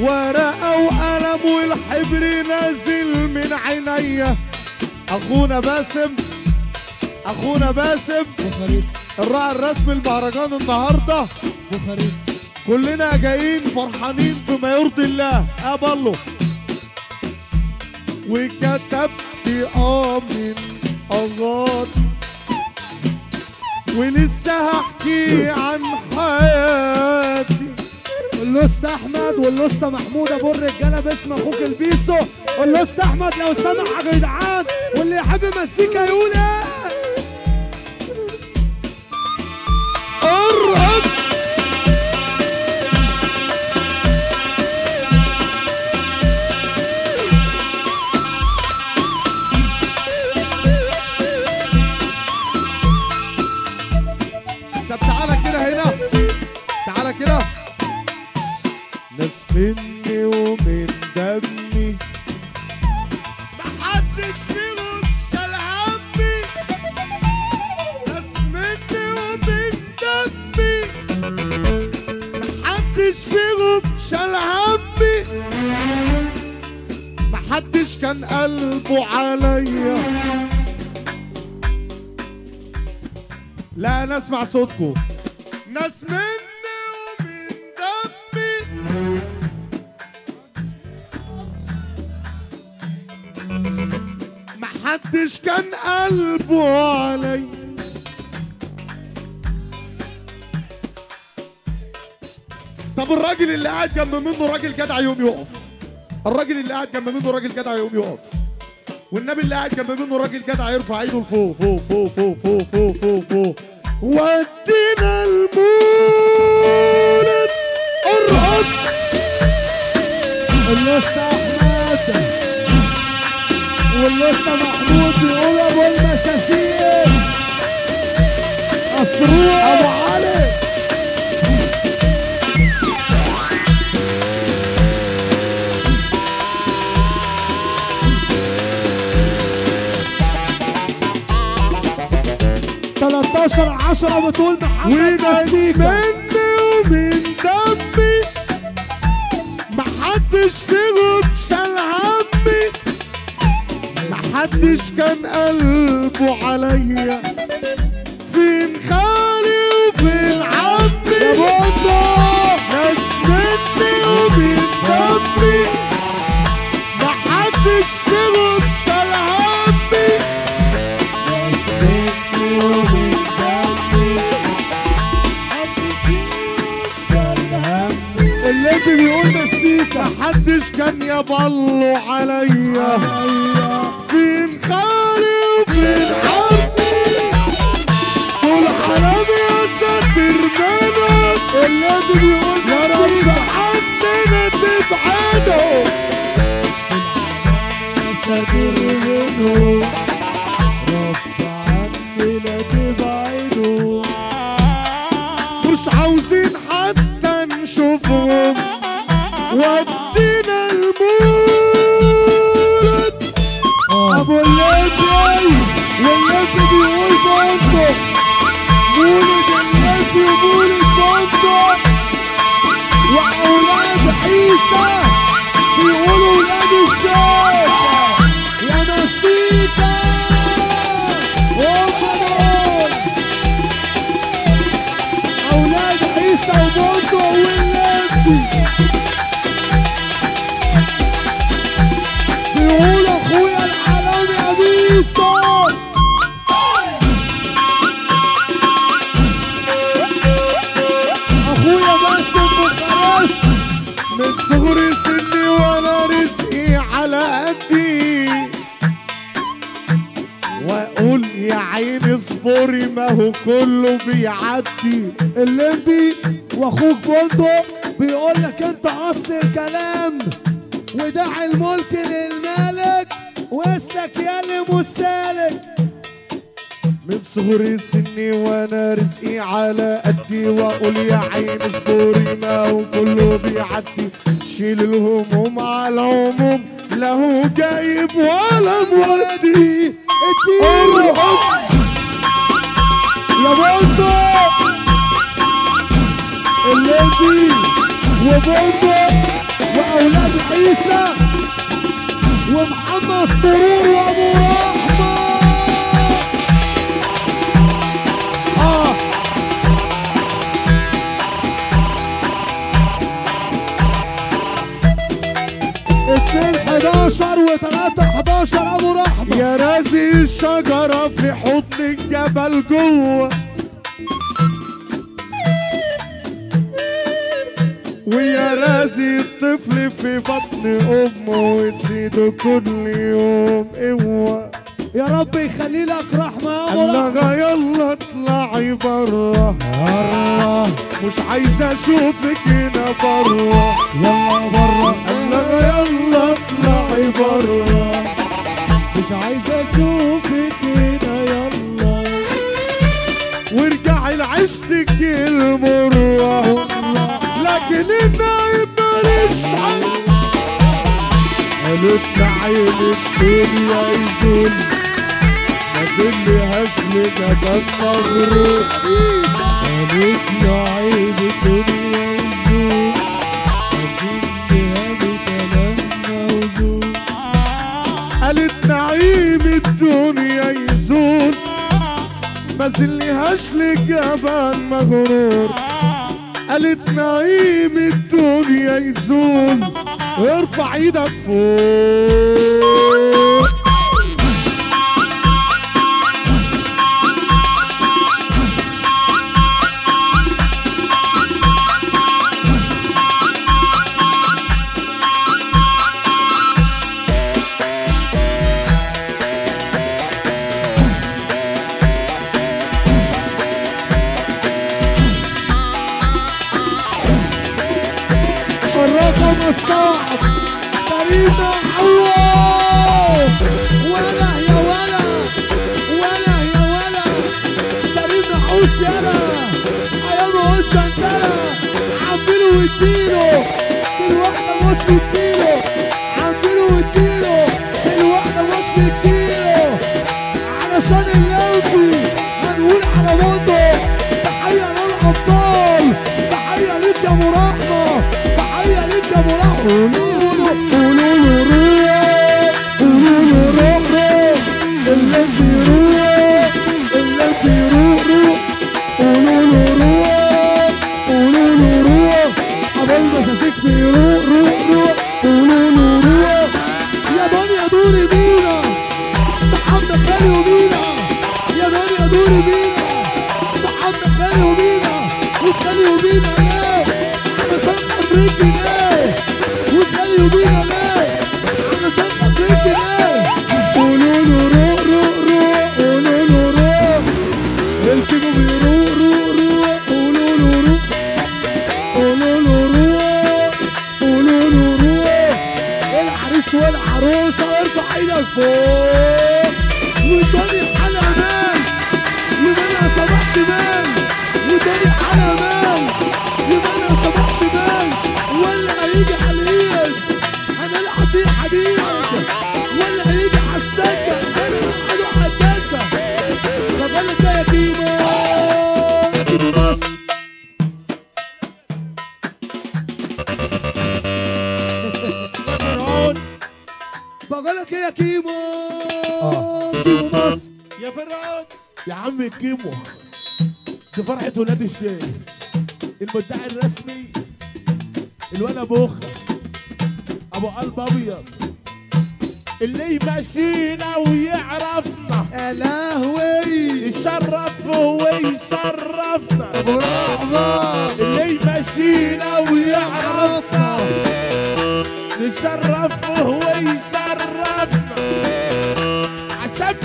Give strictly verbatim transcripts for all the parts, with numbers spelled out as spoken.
ورقة وقلم والحبر نازل من عينيا. اخونا باسم، اخونا باسم الراعي الرسمي المهرجان النهارده بوخارست. كلنا جايين فرحانين بما يرضي الله. قابله وكتبت اه من اغاط، ولسه هحكي عن حياتي. الأسط احمد والأسط محمود ابو الرجاله باسم اخوك البيسو. الأسط احمد لو سمح يا جدعان، واللي يحب مزيكا يقول ايه؟ مني ومن دمي محدش فيهم شال همي. ناس مني ومن دمي محدش فيهم شال همي. محدش كان قلبه عليا. لا انا اسمع صوتكم. ناس مني محدش كان قلبه علي. طب الراجل اللي قاعد جنب منه راجل جدع يقوم يقف. الراجل اللي قاعد جنب منه راجل جدع يقوم يقف. والنبي اللي قاعد جنب منه راجل جدع يرفع ايده لفوق فوق فوق فوق فوق فوق فوق فوق. ودينا المولد. ارقص. الناس احمد والأسطى محمود بيقول ابو المساسير اسروق ابو علي. تلتاشر عشرة بتقول محمد مزيكا. مني ومن دمي محدش فيهم شال همي. محدش كان قلبه عليا. فين خالي وفين عمي. يا بوطة ناس مني ومن دمي محدش فيهم شال همي. ناس مني ومن دمي محدش فيهم شال همي. اللي بيقول نسيت محدش كان يبلو عليا. فين خالي وفين حبي. طول حرامي يا ساتر منك. الناس بيقول يا رب عننا تبعدهم. فين حرامي يا ساتر منهم. رب عننا تبعدهم. مش عاوزين حتى نشوفهم. ودينا ابو الليبي والليبي بيقول بامبو. مولد الليبي ومولد بامبو واولاد عيسى بيقولوا ولاد الشام. يا نسيتا وفرون اولاد عيسى وبامبو والليبي بيقولوا اخويا من صغري سني وانا رزقي على قدي. واقول يا عيني اصبري ما هو كله بيعدي. الليمبي واخوك بندو بيقول لك انت اصل الكلام وداعي الملك للملك واسلك يا اللي مسالك. من صغري سني وانا رزقي على قدي. واقول يا عين اصبري ما هو كله بيعدي. شيل الهموم على العموم لا هو جايب ولا مودي. اديله يا بوندو. الليمبي وبوندو عيسى ومحمد سرور وابو رحمه. آه. اتنين حداشر وتلاتة حداشر ابو رحمه. يا رازي الشجره في حضن الجبل جوه، ويا رازي الطفل في بطن امه وتزيده كل يوم قوه. يا رب يخلي لك رحمه يا ابو رحمه. يلا اطلعي بره بره، مش عايزه اشوفك هنا بره. يلا بره يلا اطلعي بره، مش عايزه اشوفك هنا. يلا وارجعي لعيشتك المروه، لكن النايم ماليش حل. قالت لعين الدنيا يزول، ما كل هزلنا كان مغرور. قالت لعين الدنيا يزول، ما كل هزلنا كان موجود. قالت نعيم الدنيا يزول، ما زلهاش للجبل مغرور. قالت نعيم الدنيا يزول، ارفع ايدك فوق. المدعي الرسمي الولد ابو خ ابو قلب ابيض اللي يمشينا ويعرفنا. يا لهوي يشرف ويشرفنا ابو رحمه، اللي يمشينا ويعرفنا يشرف ويشرفنا عشان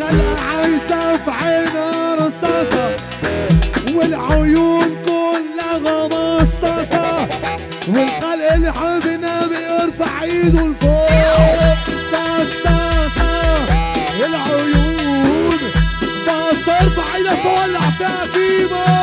العيون تصرف عينك وولع فيها فيما